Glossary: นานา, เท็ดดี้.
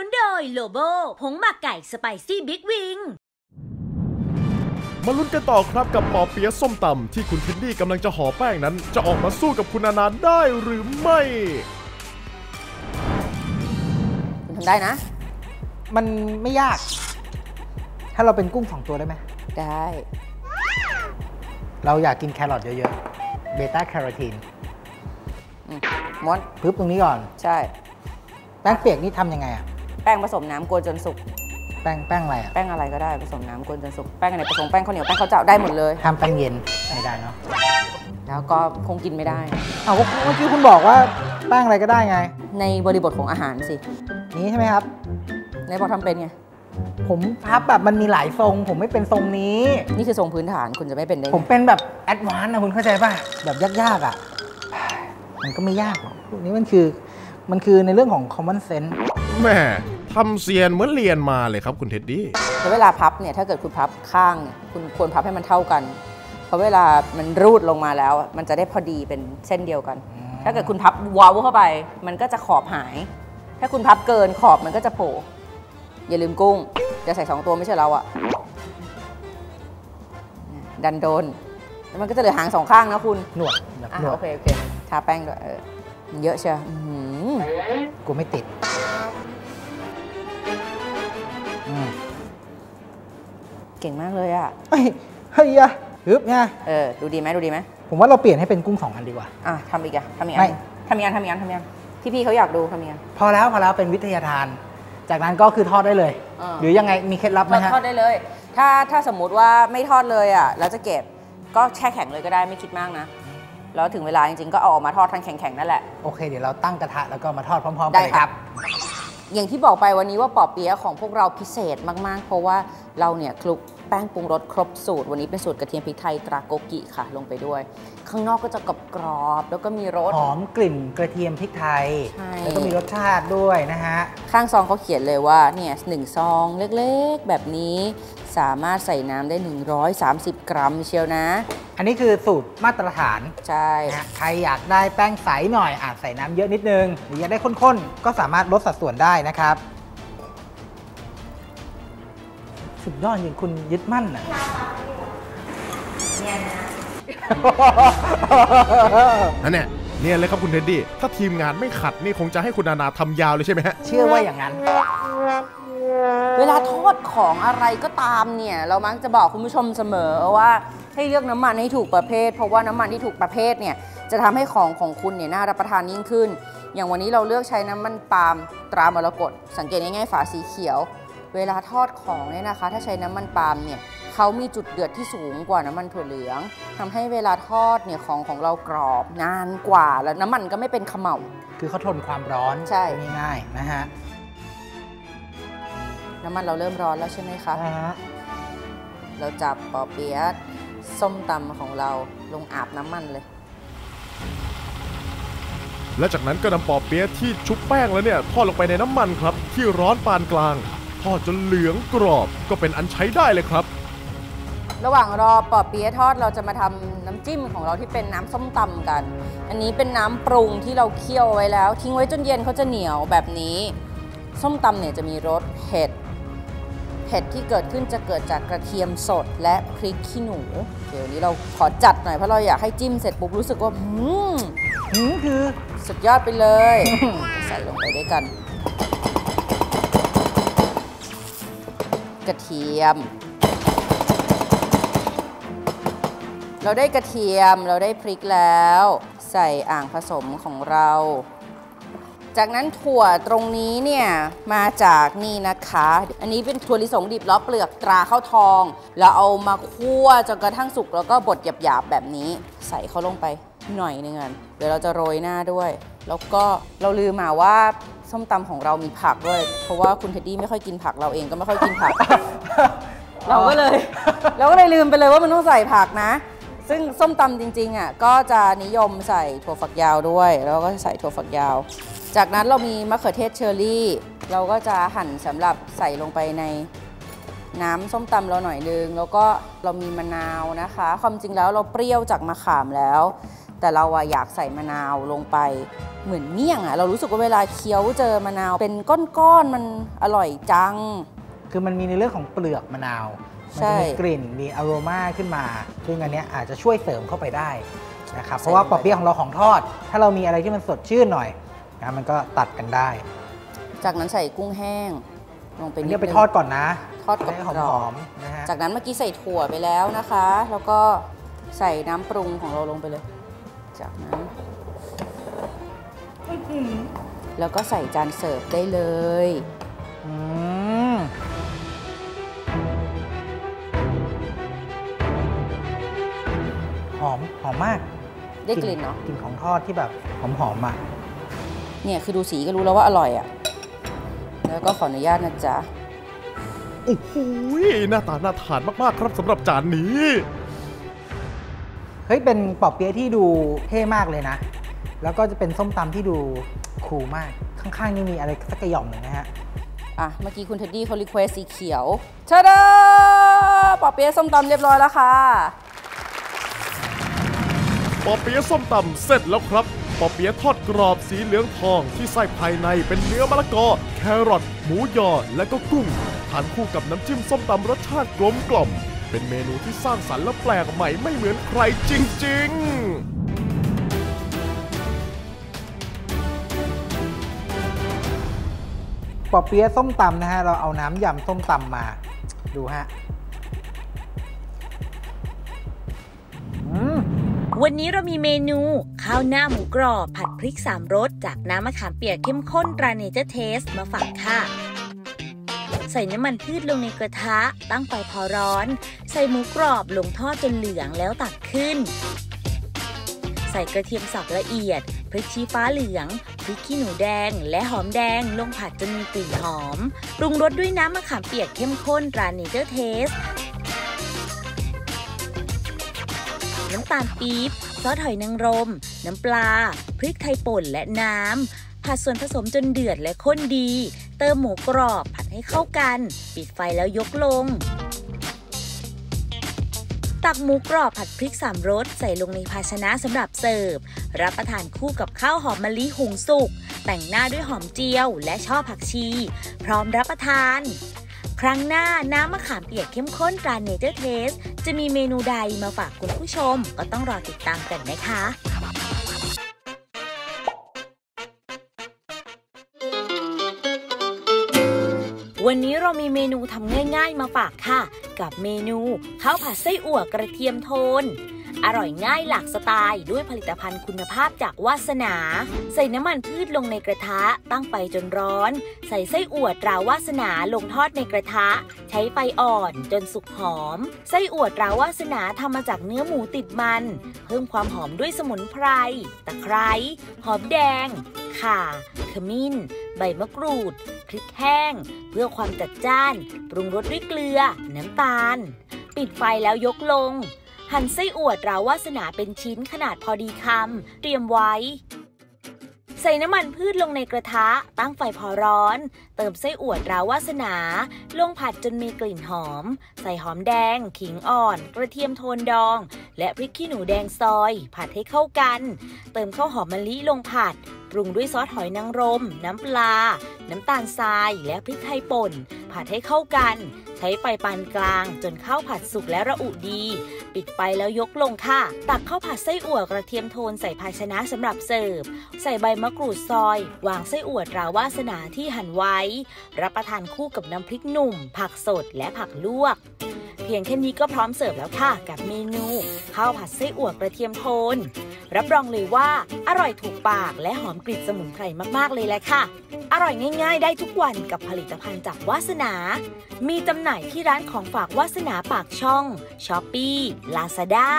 นุนโดยโลโบผงหมักไก่สไปซี่บิ๊กวิงมาลุ้นกันต่อครับกับปอเปี๊ยะส้มตำที่คุณพินดี้กำลังจะห่อแป้งนั้นจะออกมาสู้กับคุณอานันต์ได้หรือไม่คุณทำได้นะมันไม่ยากถ้าเราเป็นกุ้ง2ตัวได้ไหมได้เราอยากกินแครอทเยอะๆเบต้าแคโรทีนม้วนพึบตรงนี้ก่อนใช่แป้งเปียกนี่ทำยังไงอะแป้งผสมน้ำกวนจนสุกแป้งอะไรอะแป้งอะไรก็ได้ผสมน้ำกวนจนสุกแป้งอะไรผสมแป้งข้าวเหนียวแป้งข้าวเจ้าได้หมดเลยทำแป้งเย็นไม่ได้เนาะแล้วก็คงกินไม่ได้เอาเมื่อกี้คุณบอกว่าแป้งอะไรก็ได้ไงในบริบทของอาหารสินี้ใช่ไหมครับในบอกทำเป็นไงผมพับแบบมันมีหลายทรงผมไม่เป็นทรงนี้นี่คือทรงพื้นฐานคุณจะไม่เป็นได้ผมเป็นแบบแอดวานซ์นะคุณเข้าใจป่ะแบบยากๆอ่ะมันก็ไม่ยากหรอกพวกนี้มันคือในเรื่องของ common sense แม่ทำเซียนเหมือนเรียนมาเลยครับคุณเท็ดดี้เวลาพับเนี่ยถ้าเกิดคุณพับข้างเนี่ยคุณควรพับให้มันเท่ากันเพราะเวลามันรูดลงมาแล้วมันจะได้พอดีเป็นเส้นเดียวกันถ้าเกิดคุณพับวาวเข้าไปมันก็จะขอบหายถ้าคุณพับเกินขอบมันก็จะโผล่อย่าลืมกุ้งจะใส่2ตัวไม่ใช่เราอะดันโดนแล้วมันก็จะเหลือหางสองข้างนะคุณหนวดโอเคทาแป้งด้วยเยอะเชียวกูไม่ติดเก่งมากเลยอะเฮ้ยอะฮึบไงดูดีไหมผมว่าเราเปลี่ยนให้เป็นกุ้ง2อันดีกว่าทำอีกอันที่พี่เขาอยากดูทำอีกอันพอแล้วเป็นวิทยาทานจากนั้นก็คือทอดได้เลยหรือยังไงมีเคล็ดลับไหมฮะทอดได้เลยถ้าสมมุติว่าไม่ทอดเลยอ่ะแล้วจะเก็บก็แช่แข็งเลยก็ได้ไม่คิดมากนะแล้วถึงเวลาจริงๆก็เอาออกมาทอดทั้งแข็งๆนั่นแหละโอเคเดี๋ยวเราตั้งกระทะแล้วก็มาทอดพร้อมๆกันครับอย่างที่บอกไปวันนี้ว่าปอเปี๊ยะของพวกเราพิเศษมากๆเพราะว่าเราเนี่ยคลุกแป้งปรุงรสครบสูตรวันนี้เป็นสูตรกระเทียมพริกไทยตราโกกิค่ะลงไปด้วยข้างนอกก็จะกรอบๆแล้วก็มีรสหอมกลิ่นกระเทียมพริกไทยแล้วก็มีรสชาติด้วยนะฮะข้างซองเขาเขียนเลยว่าเนี่ย1ซองเล็กๆแบบนี้สามารถใส่น้ำได้130กรัมเชียวนะอันนี้คือสูตรมาตรฐานใช่ใครอยากได้แป้งใสหน่อยอาจใส่น้ำเยอะนิดนึงหรืออยากได้ข้นๆก็สามารถลดสัดส่วนได้นะครับสุดยอดจริงคุณยึดมั่นนะเนี่ยเลยครับคุณเท็ดดี้ถ้าทีมงานไม่ขัดนี่คงจะให้คุณนานาทำยาวเลยใช่ไหมฮะเชื่อว่าอย่างนั้นเวลาทอดของอะไรก็ตามเนี่ยเรามักจะบอกคุณผู้ชมเสมอว่าให้เลือกน้ำมันให้ถูกประเภทเพราะว่าน้ำมันที่ถูกประเภทเนี่ยจะทำให้ของคุณเนี่ยน่ารับประทานยิ่งขึ้นอย่างวันนี้เราเลือกใช้น้ำมันปาล์มตรามรกตสังเกตง่ายๆฝาสีเขียวเวลาทอดของเนี่ยนะคะถ้าใช้น้ำมันปาล์มเนี่ยเขามีจุดเดือดที่สูงกว่าน้ำมันถั่วเหลืองทำให้เวลาทอดเนี่ยของเรากรอบนานกว่าแล้วน้ำมันก็ไม่เป็นเขม่าคือเขาทนความร้อนใช่ง่ายๆนะฮะน้ำมันเราเริ่มร้อนแล้วใช่ไหมคะเราจับปอเปี๊ยะส้มตำของเราลงอาบน้ำมันเลยและจากนั้นก็นำปอเปี๊ยะที่ชุบแป้งแล้วเนี่ยทอดลงไปในน้ำมันครับที่ร้อนปานกลางทอดจนเหลืองกรอบก็เป็นอันใช้ได้เลยครับระหว่างรอปอเปี๊ยะทอดเราจะมาทำน้ำจิ้มของเราที่เป็นน้ำส้มตำกันอันนี้เป็นน้ำปรุงที่เราเคี่ยวไว้แล้วทิ้งไว้จนเย็นเขาจะเหนียวแบบนี้ส้มตำเนี่ยจะมีรสเผ็ดที่เกิดขึ้นจะเกิดจากกระเทียมสดและพริกขี้หนูเดี๋ยวนี้เราขอจัดหน่อยเพราะเราอยากให้จิ้มเสร็จปุ๊บรู้สึกว่าคือสุดยอดไปเลยใส่ลงไปด้วยกันกระเทียมเราได้กระเทียมเราได้พริกแล้วใส่อ่างผสมของเราจากนั้นถั่วตรงนี้เนี่ยมาจากนี่นะคะอันนี้เป็นถั่วลิสงดิบล้อเปลือกตราข้าวทองเราเอามาคั่วจนกระทั่งสุกแล้วก็บดหยาบๆแบบนี้ใส่เขาลงไปหน่อยนึงเดี๋ยวเราจะโรยหน้าด้วยแล้วก็เราลืมมาว่าส้มตำของเรามีผักด้วยเพราะว่าคุณเท็ดดี้ไม่ค่อยกินผักเราเองก็ไม่ค่อยกินผัก เราก็เลยลืมไปเลยว่ามันต้องใส่ผักนะซึ่งส้มตำจริงๆอ่ะก็จะนิยมใส่ถั่วฝักยาวด้วยแล้วก็ใส่ถั่วฝักยาวจากนั้นเรามีมะเขือเทศเชอร์รี่เราก็จะหั่นสำหรับใส่ลงไปใน น้ำส้มตำเราหน่อยนึงแล้วก็เรามีมะนาวนะคะความจริงแล้วเราเปรี้ยวจากมะขามแล้วแต่เราอยากใส่มะนาวลงไปเหมือนเมี่ยงเรารู้สึกว่าเวลาเคี้ยวเจอมะนาวเป็นก้อนๆมันอร่อยจังคือมันมีในเรื่องของเปลือกมะนาวมันจะมีกลิ่นมีอโรมาขึ้นมาซึ่งอันนี้อาจจะช่วยเสริมเข้าไปได้นะครับเพราะว่าปอเปี๊ยะของเราของทอดถ้าเรามีอะไรที่มันสดชื่นหน่อยนะมันก็ตัดกันได้จากนั้นใส่กุ้งแห้งลงไปนี่ไปทอดก่อนนะทอดกับหอมๆนะฮะจากนั้นเมื่อกี้ใส่ถั่วไปแล้วนะคะแล้วก็ใส่น้ำปรุงของเราลงไปเลยจากนั้นแล้วก็ใส่จานเสิร์ฟได้เลยหอมหอมมากได้กลิ่นเนาะกลิ่นของทอดที่แบบหอมๆอ่ะเนี่ยคือดูสีก็รู้แล้วว่าอร่อยอ่ะแล้วก็ขออนุญาตนะจ๊ะโอ้โหหน้าตาน่าทานมากๆครับสำหรับจานนี้เฮ้ยเป็นปอเปี๊ยะที่ดูเท่มากเลยนะแล้วก็จะเป็นส้มตำที่ดูคูลมากข้างๆนี่มีอะไรสักหย่อมหนึ่งนะฮะอ่ะเมื่อกี้คุณเท็ดดี้เขารีเควสสีเขียวเชิญปอเปี๊ยะส้มตำเรียบร้อยแล้วค่ะปอเปี๊ยะส้มตำเสร็จแล้วครับปอเปี๊ยะทอดกรอบสีเหลืองทองที่ไส้ภายในเป็นเนื้อมะละกอแครอทหมูยอและก็กุ้งทานคู่กับน้ำจิ้มส้มตำรสชาติกลมกล่อมเป็นเมนูที่สร้างสรรค์และแปลกใหม่ไม่เหมือนใครจริงๆปอเปี๊ยะส้มตำนะฮะเราเอาน้ำยำส้มตำมาดูฮะวันนี้เรามีเมนูข้าวหน้าหมูกรอบผัดพริก3รสจากน้ำมะขามเปียกเข้มข้นตราเนเจอร์เทสมาฝากค่ะใส่น้ำมันพืชลงในกระทะตั้งไฟพอร้อนใส่หมูกรอบลงทอดจนเหลืองแล้วตักขึ้นใส่กระเทียมสับละเอียดพริกชี้ฟ้าเหลืองพริกขี้หนูแดงและหอมแดงลงผัดจนมีกลิ่นหอมปรุงรสด้วยน้ำมะขามเปียกเข้มข้นตราเนเจอร์เทสน้ำตาลปี๊บซอสหอยนางรมน้ำปลาพริกไทยป่นและน้ำผัดส่วนผสมจนเดือดและข้นดีเติมหมูกรอบผัดให้เข้ากันปิดไฟแล้วยกลงตักหมูกรอบผัดพริก3รสใส่ลงในภาชนะสำหรับเสิร์ฟรับประทานคู่กับข้าวหอมมะลิหุงสุกแต่งหน้าด้วยหอมเจียวและช่อผักชีพร้อมรับประทานครั้งหน้าน้ำมะขามเปียกเข้มข้นตราเนเจอร์เทสจะมีเมนูใดมาฝากคุณผู้ชมก็ต้องรอติดตามกันนะคะวันนี้เรามีเมนูทำง่ายๆมาฝากค่ะกับเมนูข้าวผัดไส้อั่วกระเทียมโทนอร่อยง่ายหลากสไตล์ด้วยผลิตภัณฑ์คุณภาพจากวาสนาใส่น้ำมันพืชลงในกระทะตั้งไฟจนร้อนใส่ไส้อั่วตราวาสนาลงทอดในกระทะใช้ไฟอ่อนจนสุกหอมไส้อั่วตราวาสนาทำมาจากเนื้อหมูติดมันเพิ่มความหอมด้วยสมุนไพรตะไคร้หอมแดงข่าขมิ้นใบมะกรูดพริกแห้งเพื่อความจัดจ้านปรุงรสด้วยเกลือน้ำตาลปิดไฟแล้วยกลงหั่นไส้อั่วตราวาสนาเป็นชิ้นขนาดพอดีคำเตรียมไว้ใส่น้ำมันพืชลงในกระทะตั้งไฟพอร้อนเติมไส้อั่วตราวาสนาลงผัดจนมีกลิ่นหอมใส่หอมแดงขิงอ่อนกระเทียมโทนดองและพริกขี้หนูแดงซอยผัดให้เข้ากันเติมข้าวหอมมะลิลงผัดปรุงด้วยซอสหอยนางรมน้ำปลาน้ำตาลทรายและพริกไทยป่นผัดให้เข้ากันใช้ไฟปานกลางจนข้าวผัดสุกและระอุดีปิดไฟแล้วยกลงค่ะตักข้าวผัดไส้อั่วกระเทียมโทนใส่ภาชนะสำหรับเสิร์ฟใส่ใบมะกรูดซอยวางไส้อั่วตราวาสนาที่หั่นไว้รับประทานคู่กับน้ำพริกหนุ่มผักสดและผักลวกเพียงแค่นี้ก็พร้อมเสิร์ฟแล้วค่ะกับเมนูข้าวผัดไส้อั่วกระเทียมโทนรับรองเลยว่าอร่อยถูกปากและหอมกลิ่นสมุนไพรมากๆเลยแหละค่ะอร่อยง่ายๆได้ทุกวันกับผลิตภัณฑ์จากวาสนามีจำหน่ายที่ร้านของฝากวาสนาปากช่องช้อปปี้ลาซาด้า